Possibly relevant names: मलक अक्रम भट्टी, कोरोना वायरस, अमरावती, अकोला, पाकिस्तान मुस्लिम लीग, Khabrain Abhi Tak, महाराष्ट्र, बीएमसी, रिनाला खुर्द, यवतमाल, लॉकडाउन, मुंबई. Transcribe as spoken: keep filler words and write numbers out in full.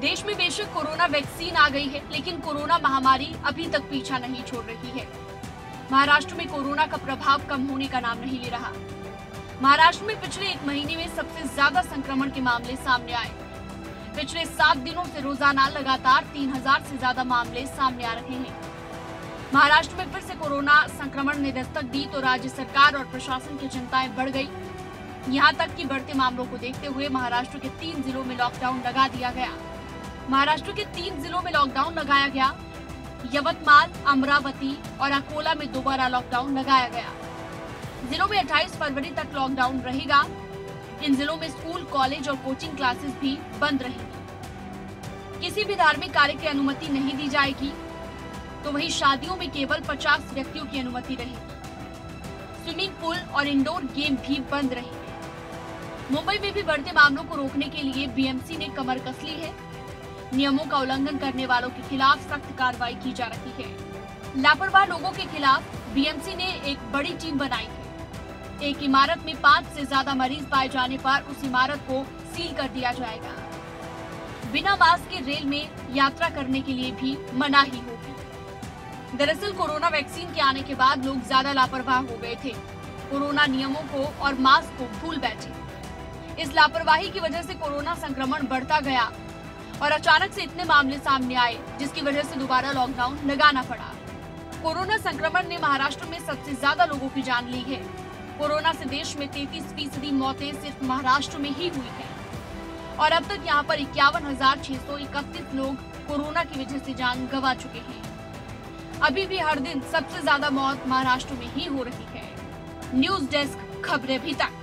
देश में बेशक कोरोना वैक्सीन आ गई है, लेकिन कोरोना महामारी अभी तक पीछा नहीं छोड़ रही है। महाराष्ट्र में कोरोना का प्रभाव कम होने का नाम नहीं ले रहा। महाराष्ट्र में पिछले एक महीने में सबसे ज्यादा संक्रमण के मामले सामने आए। पिछले सात दिनों से रोजाना लगातार तीन हजार से ज्यादा मामले सामने आ रहे हैं। महाराष्ट्र में फिर से कोरोना संक्रमण ने दस्तक दी तो राज्य सरकार और प्रशासन की चिंताएं बढ़ गई। यहाँ तक कि बढ़ते मामलों को देखते हुए महाराष्ट्र के तीन जिलों में लॉकडाउन लगा दिया गया। महाराष्ट्र के तीन जिलों में लॉकडाउन लगाया गया। यवतमाल, अमरावती और अकोला में दोबारा लॉकडाउन लगाया गया। जिलों में अट्ठाईस फरवरी तक लॉकडाउन रहेगा। इन जिलों में स्कूल, कॉलेज और कोचिंग क्लासेस भी बंद रहेगी। किसी भी धार्मिक कार्य की अनुमति नहीं दी जाएगी, तो वहीं शादियों में केवल पचास व्यक्तियों की अनुमति रहेगी। स्विमिंग पूल और इंडोर गेम भी बंद रहेगी। मुंबई में भी बढ़ते मामलों को रोकने के लिए बीएमसी ने कमर कस ली है। नियमों का उल्लंघन करने वालों के खिलाफ सख्त कार्रवाई की जा रही है। लापरवाह लोगों के खिलाफ बीएमसी ने एक बड़ी टीम बनाई है। एक इमारत में पाँच से ज्यादा मरीज पाए जाने पर उस इमारत को सील कर दिया जाएगा। बिना मास्क के रेल में यात्रा करने के लिए भी मनाही होगी। दरअसल कोरोना वैक्सीन के आने के बाद लोग ज्यादा लापरवाह हो गए थे। कोरोना नियमों को और मास्क को भूल बैठे। इस लापरवाही की वजह से कोरोना संक्रमण बढ़ता गया और अचानक से इतने मामले सामने आए, जिसकी वजह से दोबारा लॉकडाउन लगाना पड़ा। कोरोना संक्रमण ने महाराष्ट्र में सबसे ज्यादा लोगों की जान ली है। कोरोना से देश में तैंतीस फीसदी मौतें सिर्फ महाराष्ट्र में ही हुई हैं और अब तक यहां पर इक्यावन हजार छह सौ इकतीस लोग कोरोना की वजह से जान गंवा चुके हैं। अभी भी हर दिन सबसे ज्यादा मौत महाराष्ट्र में ही हो रही है। न्यूज डेस्क, खबरें भी तक।